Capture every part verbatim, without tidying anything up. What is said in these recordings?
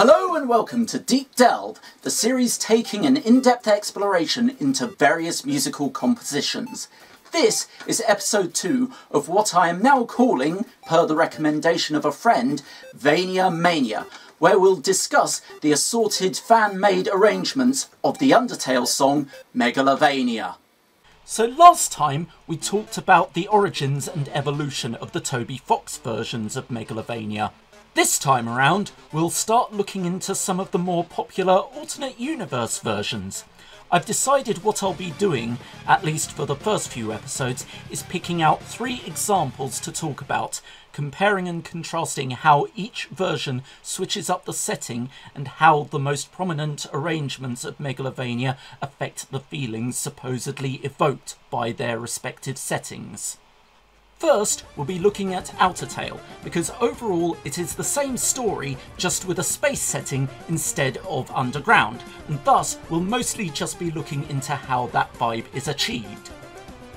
Hello and welcome to Deep Delve, the series taking an in-depth exploration into various musical compositions. This is episode two of what I am now calling, per the recommendation of a friend, Vania Mania, where we'll discuss the assorted fan-made arrangements of the Undertale song Megalovania. So last time we talked about the origins and evolution of the Toby Fox versions of Megalovania. This time around, we'll start looking into some of the more popular alternate universe versions. I've decided what I'll be doing, at least for the first few episodes, is picking out three examples to talk about, comparing and contrasting how each version switches up the setting and how the most prominent arrangements of Megalovania affect the feelings supposedly evoked by their respective settings. First, we'll be looking at Outertale, because overall it is the same story, just with a space setting instead of underground, and thus we'll mostly just be looking into how that vibe is achieved.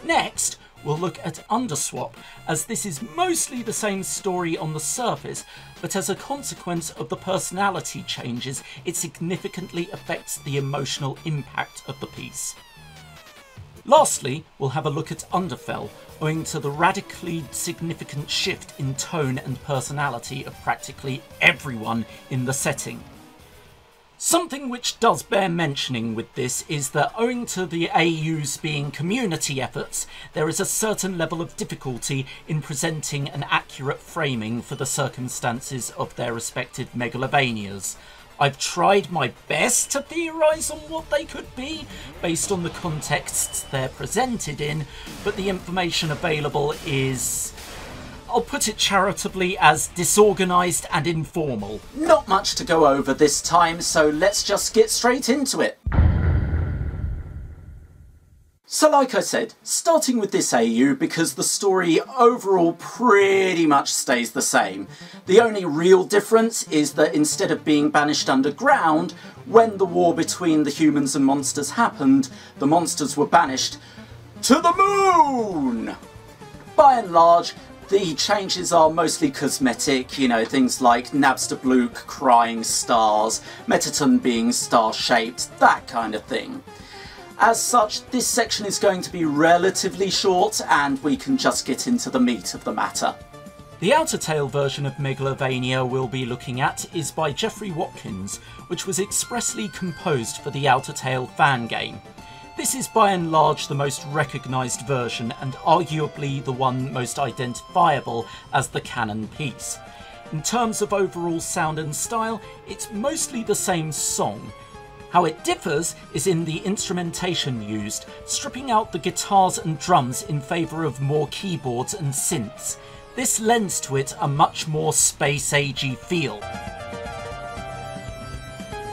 Next, we'll look at Underswap, as this is mostly the same story on the surface, but as a consequence of the personality changes, it significantly affects the emotional impact of the piece. Lastly, we'll have a look at Underfell, owing to the radically significant shift in tone and personality of practically everyone in the setting. Something which does bear mentioning with this is that owing to the A U's being community efforts, there is a certain level of difficulty in presenting an accurate framing for the circumstances of their respective Megalovanias. I've tried my best to theorise on what they could be, based on the contexts they're presented in, but the information available is, I'll put it charitably, as disorganised and informal. Not much to go over this time, so let's just get straight into it. So like I said, starting with this A U because the story overall pretty much stays the same. The only real difference is that instead of being banished underground, when the war between the humans and monsters happened, the monsters were banished to the moon! By and large, the changes are mostly cosmetic, you know, things like Nabsterbluke crying stars, Mettaton being star-shaped, that kind of thing. As such, this section is going to be relatively short, and we can just get into the meat of the matter. The Outertale version of Megalovania we'll be looking at is by Jeffrey Watkins, which was expressly composed for the Outertale fan game. This is by and large the most recognised version, and arguably the one most identifiable as the canon piece. In terms of overall sound and style, it's mostly the same song. How it differs is in the instrumentation used, stripping out the guitars and drums in favour of more keyboards and synths. This lends to it a much more space-agey feel.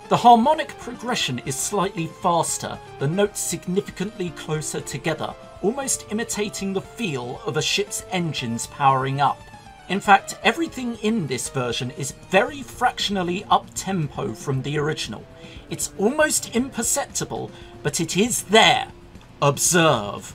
The harmonic progression is slightly faster, the notes significantly closer together, almost imitating the feel of a ship's engines powering up. In fact, everything in this version is very fractionally up-tempo from the original. It's almost imperceptible, but it is there. Observe.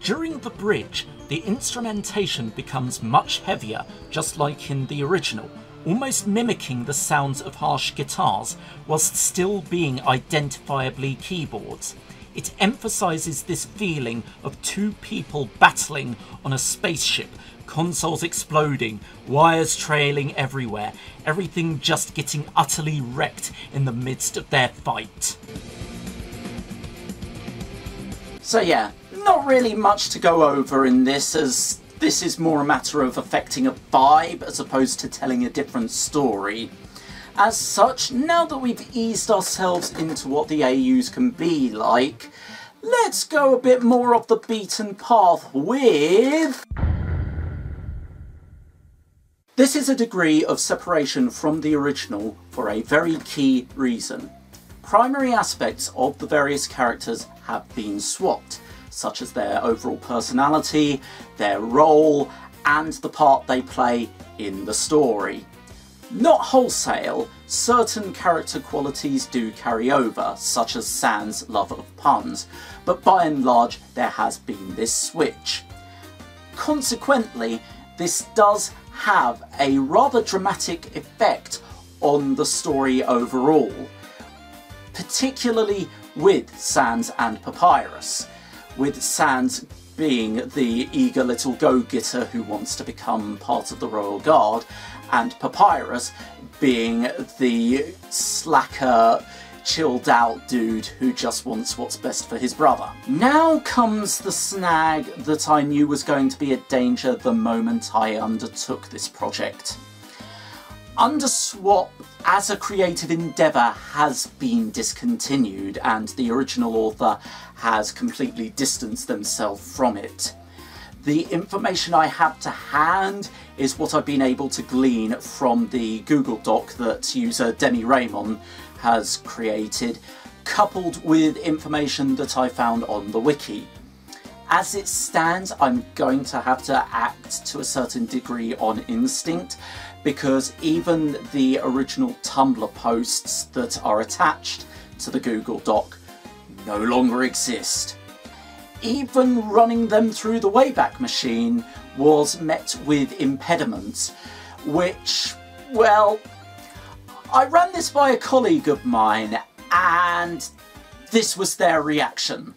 During the bridge, the instrumentation becomes much heavier, just like in the original, almost mimicking the sounds of harsh guitars, whilst still being identifiably keyboards. It emphasises this feeling of two people battling on a spaceship, consoles exploding, wires trailing everywhere, everything just getting utterly wrecked in the midst of their fight. So yeah, not really much to go over in this, as this is more a matter of affecting a vibe as opposed to telling a different story. As such, now that we've eased ourselves into what the A Us can be like, let's go a bit more off the beaten path with... This is a degree of separation from the original for a very key reason. Primary aspects of the various characters have been swapped, such as their overall personality, their role, and the part they play in the story. Not wholesale, certain character qualities do carry over, such as Sans' love of puns, but by and large there has been this switch. Consequently, this does have a rather dramatic effect on the story overall, particularly with Sans and Papyrus, with Sans being the eager little go-getter who wants to become part of the Royal Guard, and Papyrus being the slacker, chilled out dude who just wants what's best for his brother. Now comes the snag that I knew was going to be a danger the moment I undertook this project. Underswap as a creative endeavour has been discontinued, and the original author has completely distanced themselves from it. The information I have to hand is what I've been able to glean from the Google Doc that user Demi Raymond has created, coupled with information that I found on the wiki. As it stands, I'm going to have to act to a certain degree on instinct, because even the original Tumblr posts that are attached to the Google Doc no longer exist. Even running them through the Wayback Machine was met with impediments, which, well, I ran this by a colleague of mine, and this was their reaction.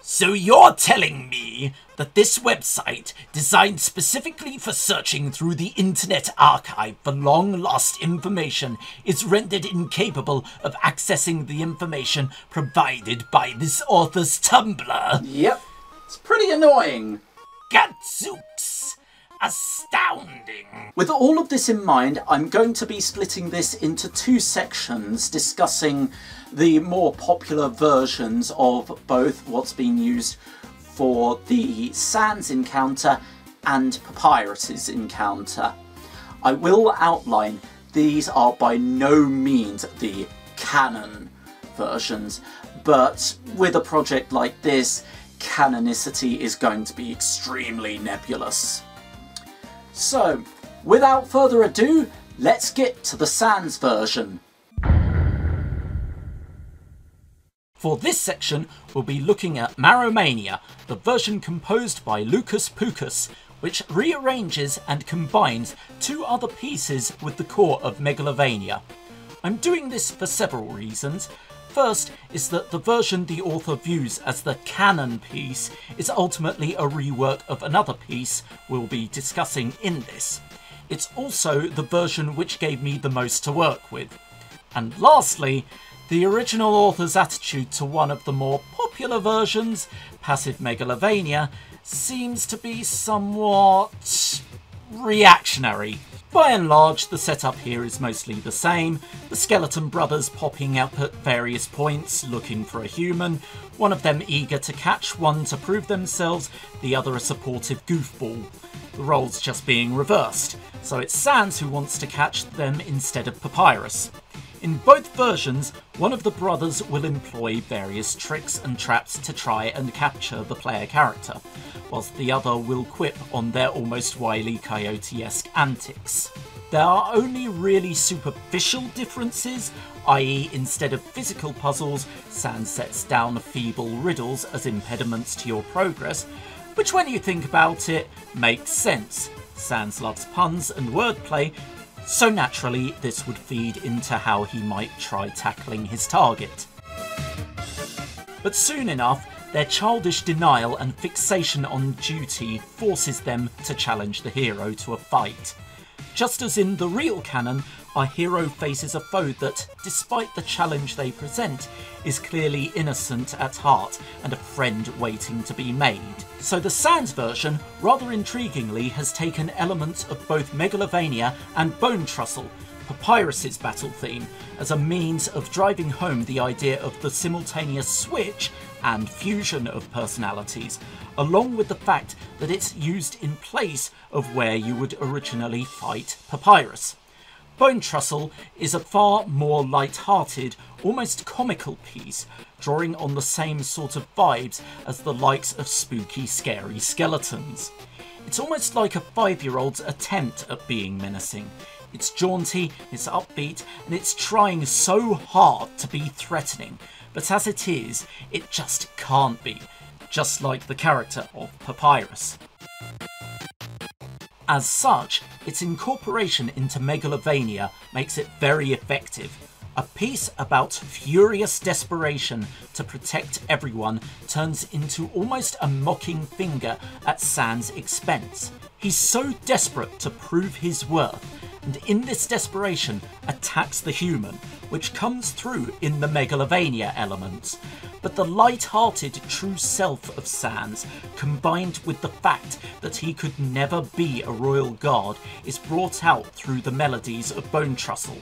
So you're telling me that this website, designed specifically for searching through the Internet Archive for long-lost information, is rendered incapable of accessing the information provided by this author's Tumblr? Yep. It's pretty annoying. Gadzooks! Astounding! With all of this in mind, I'm going to be splitting this into two sections, discussing the more popular versions of both what's been used for the Sans encounter and Papyrus's encounter. I will outline these are by no means the canon versions, but with a project like this, canonicity is going to be extremely nebulous. So, without further ado, let's get to the Sans version. For this section, we'll be looking at Marrowmania, the version composed by Lucas Pucas, which rearranges and combines two other pieces with the core of Megalovania. I'm doing this for several reasons. First is that the version the author views as the canon piece is ultimately a rework of another piece we'll be discussing in this. It's also the version which gave me the most to work with. And lastly, the original author's attitude to one of the more popular versions, Passive Megalovania, seems to be somewhat reactionary. By and large, the setup here is mostly the same, the skeleton brothers popping up at various points looking for a human, one of them eager to catch one to prove themselves, the other a supportive goofball, the roles just being reversed, so it's Sans who wants to catch them instead of Papyrus. In both versions, one of the brothers will employ various tricks and traps to try and capture the player character, whilst the other will quip on their almost Wile E. Coyote-esque antics. There are only really superficial differences, that is instead of physical puzzles, Sans sets down feeble riddles as impediments to your progress, which when you think about it, makes sense. Sans loves puns and wordplay, so naturally this would feed into how he might try tackling his target. But soon enough, their childish denial and fixation on duty forces them to challenge the hero to a fight. Just as in the real canon, our hero faces a foe that, despite the challenge they present, is clearly innocent at heart and a friend waiting to be made. So the Sans version, rather intriguingly, has taken elements of both Megalovania and Bonetrousle, Papyrus's battle theme, as a means of driving home the idea of the simultaneous switch and fusion of personalities, along with the fact that it's used in place of where you would originally fight Papyrus. Bonetrousle is a far more light-hearted, almost comical piece, drawing on the same sort of vibes as the likes of spooky, scary skeletons. It's almost like a five-year-old's attempt at being menacing. it's jaunty, it's upbeat, and it's trying so hard to be threatening, but as it is, it just can't be, just like the character of Papyrus. As such, its incorporation into Megalovania makes it very effective. A piece about furious desperation to protect everyone turns into almost a mocking finger at Sans' expense. He's so desperate to prove his worth, and in this desperation attacks the human, which comes through in the Megalovania elements. But the light-hearted true self of Sans, combined with the fact that he could never be a royal guard, is brought out through the melodies of Bonetrousle.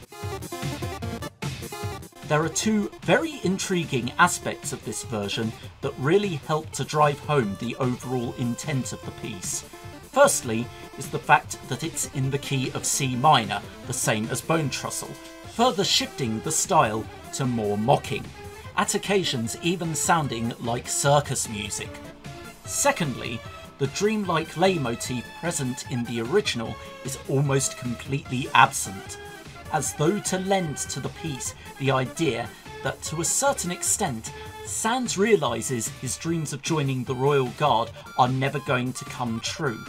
There are two very intriguing aspects of this version that really help to drive home the overall intent of the piece. Firstly is the fact that it's in the key of C minor, the same as Bonetrousle, further shifting the style to more mocking, at occasions even sounding like circus music. Secondly, the dreamlike lay motif present in the original is almost completely absent, as though to lend to the piece the idea that to a certain extent Sans realises his dreams of joining the Royal Guard are never going to come true.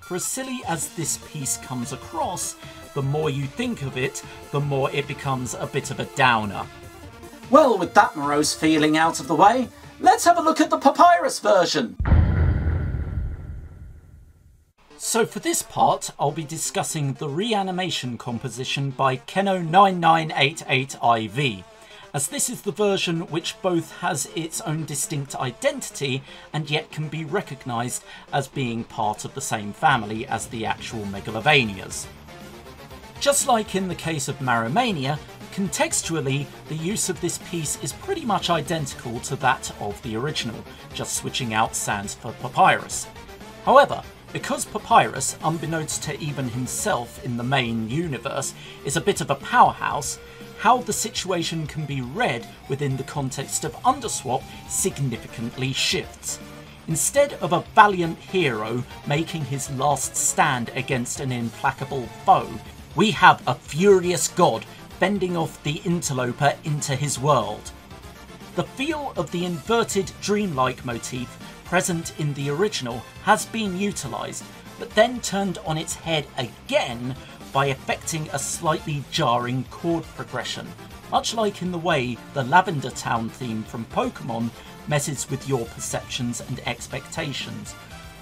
For as silly as this piece comes across, the more you think of it, the more it becomes a bit of a downer. Well, with that morose feeling out of the way, let's have a look at the Papyrus version! So for this part, I'll be discussing the reanimation composition by Keno nine nine eight eight I V, as this is the version which both has its own distinct identity and yet can be recognised as being part of the same family as the actual Megalovanias. Just like in the case of Marrowmania, contextually, the use of this piece is pretty much identical to that of the original, just switching out Sans for Papyrus. However, because Papyrus, unbeknownst to even himself in the main universe, is a bit of a powerhouse, how the situation can be read within the context of Underswap significantly shifts. Instead of a valiant hero making his last stand against an implacable foe, we have a furious god fending off the interloper into his world. The feel of the inverted dreamlike motif present in the original has been utilised, but then turned on its head again by affecting a slightly jarring chord progression, much like in the way the Lavender Town theme from Pokemon messes with your perceptions and expectations,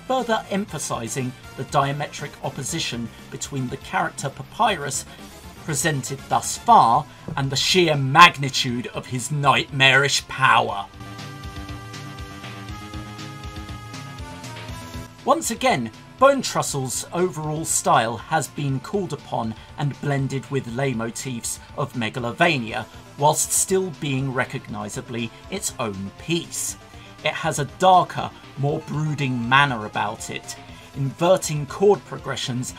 further emphasising the diametric opposition between the character Papyrus presented thus far and the sheer magnitude of his nightmarish power. Once again, Bonetrousle's overall style has been called upon and blended with lay motifs of Megalovania, whilst still being recognisably its own piece. It has a darker, more brooding manner about it, inverting chord progressions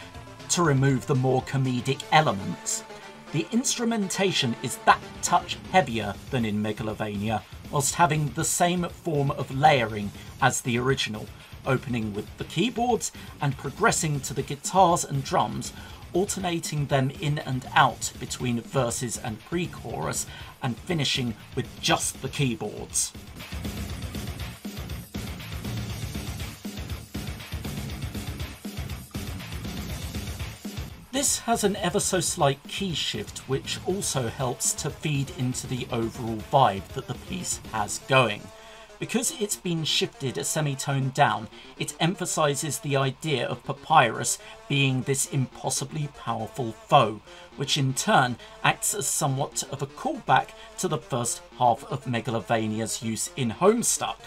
to remove the more comedic elements. The instrumentation is that touch heavier than in Megalovania, whilst having the same form of layering as the original, opening with the keyboards and progressing to the guitars and drums, alternating them in and out between verses and pre-chorus, and finishing with just the keyboards. This has an ever so slight key shift which also helps to feed into the overall vibe that the piece has going. Because it's been shifted a semitone down, it emphasises the idea of Papyrus being this impossibly powerful foe, which in turn acts as somewhat of a callback to the first half of Megalovania's use in Homestuck.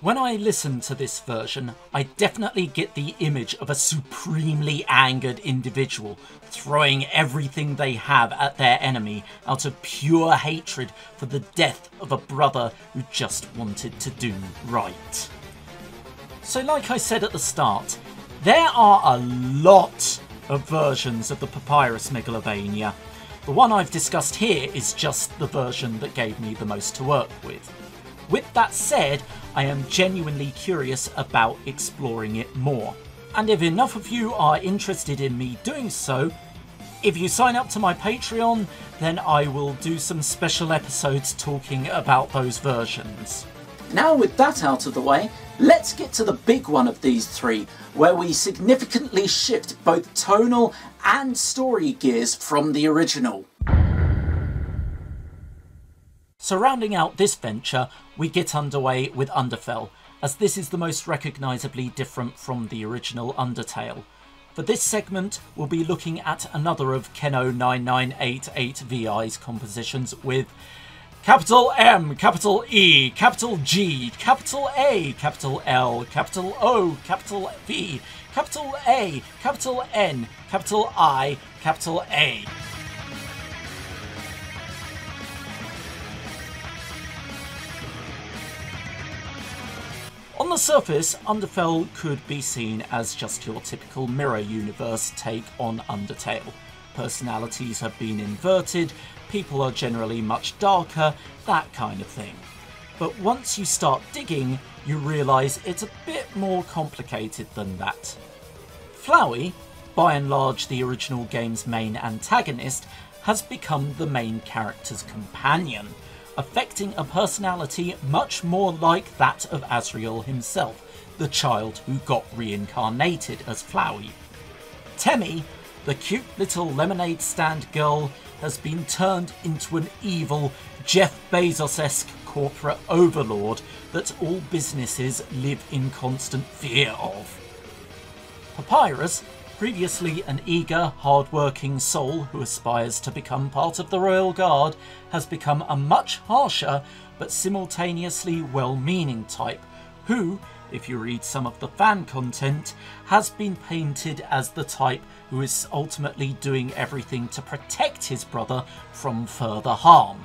When I listen to this version, I definitely get the image of a supremely angered individual throwing everything they have at their enemy out of pure hatred for the death of a brother who just wanted to do right. So like I said at the start, there are a lot of versions of the Papyrus Megalovania. The one I've discussed here is just the version that gave me the most to work with. With that said, I am genuinely curious about exploring it more, and if enough of you are interested in me doing so, If you sign up to my Patreon, then I will do some special episodes talking about those versions. Now with that out of the way, let's get to the big one of these three, where we significantly shift both tonal and story gears from the original. So rounding out this venture, we get underway with Underfell, as this is the most recognisably different from the original Undertale. For this segment, we'll be looking at another of Keno nine nine eight eight V I's compositions with capital M, capital E, capital G, capital A, capital L, capital O, capital V, capital A, capital N, capital I, capital A. On the surface, Underfell could be seen as just your typical mirror universe take on Undertale. Personalities have been inverted, people are generally much darker, that kind of thing. But once you start digging, you realise it's a bit more complicated than that. Flowey, by and large the original game's main antagonist, has become the main character's companion, affecting a personality much more like that of Azriel himself, the child who got reincarnated as Flowey. Temmie, the cute little lemonade stand girl, has been turned into an evil, Jeff Bezos-esque corporate overlord that all businesses live in constant fear of. Papyrus, previously an eager, hard-working soul who aspires to become part of the Royal Guard, has become a much harsher but simultaneously well-meaning type, who, if you read some of the fan content, has been painted as the type who is ultimately doing everything to protect his brother from further harm.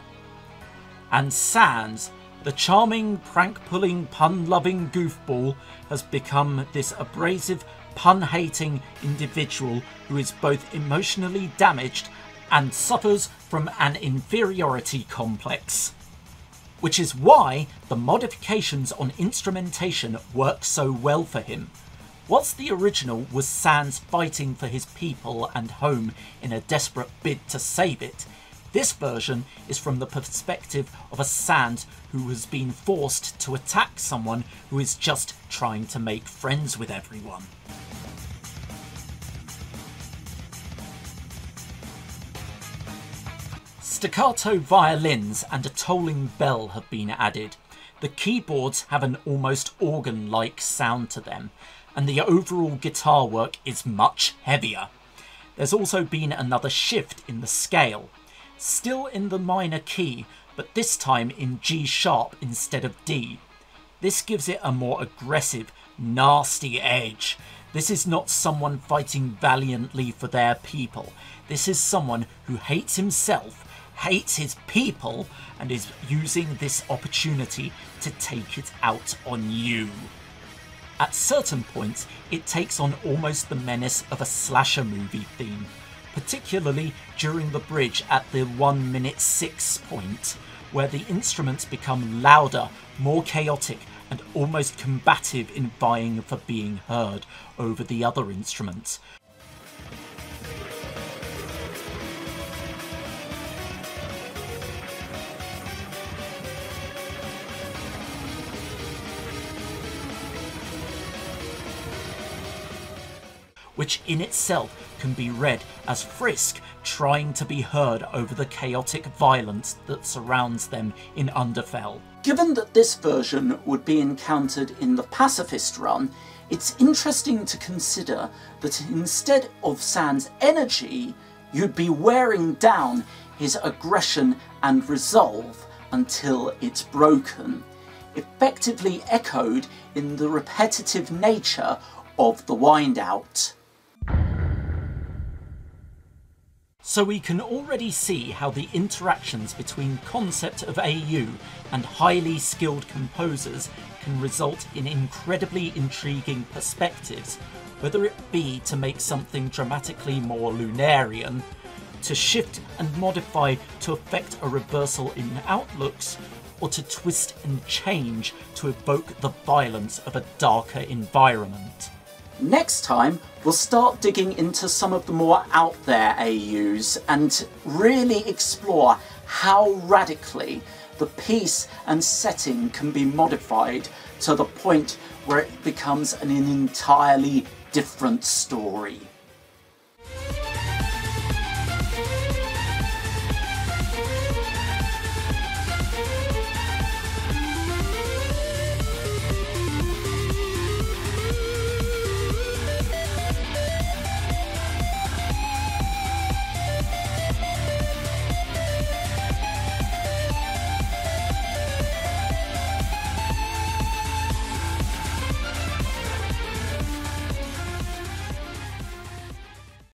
And Sans, the charming, prank-pulling, pun-loving goofball, has become this abrasive, pun-hating individual who is both emotionally damaged and suffers from an inferiority complex. Which is why the modifications on instrumentation work so well for him. Whilst the original was Sans fighting for his people and home in a desperate bid to save it, this version is from the perspective of a Sans who has been forced to attack someone who is just trying to make friends with everyone. Staccato violins and a tolling bell have been added. The keyboards have an almost organ-like sound to them, and the overall guitar work is much heavier. There's also been another shift in the scale, still in the minor key, but this time in G sharp instead of D. This gives it a more aggressive, nasty edge. This is not someone fighting valiantly for their people. This is someone who hates himself, hates his people, and is using this opportunity to take it out on you. At certain points, it takes on almost the menace of a slasher movie theme, particularly during the bridge at the one minute six point, where the instruments become louder, more chaotic, and almost combative in vying for being heard over the other instruments. Which in itself can be read as Frisk trying to be heard over the chaotic violence that surrounds them in Underfell. Given that this version would be encountered in the pacifist run, it's interesting to consider that instead of Sans' energy, you'd be wearing down his aggression and resolve until it's broken, effectively echoed in the repetitive nature of the wind-out. So we can already see how the interactions between concept of A U and highly skilled composers can result in incredibly intriguing perspectives, whether it be to make something dramatically more Lunarian, to shift and modify to effect a reversal in outlooks, or to twist and change to evoke the violence of a darker environment. Next time, we'll start digging into some of the more out there A Us and really explore how radically the piece and setting can be modified to the point where it becomes an entirely different story.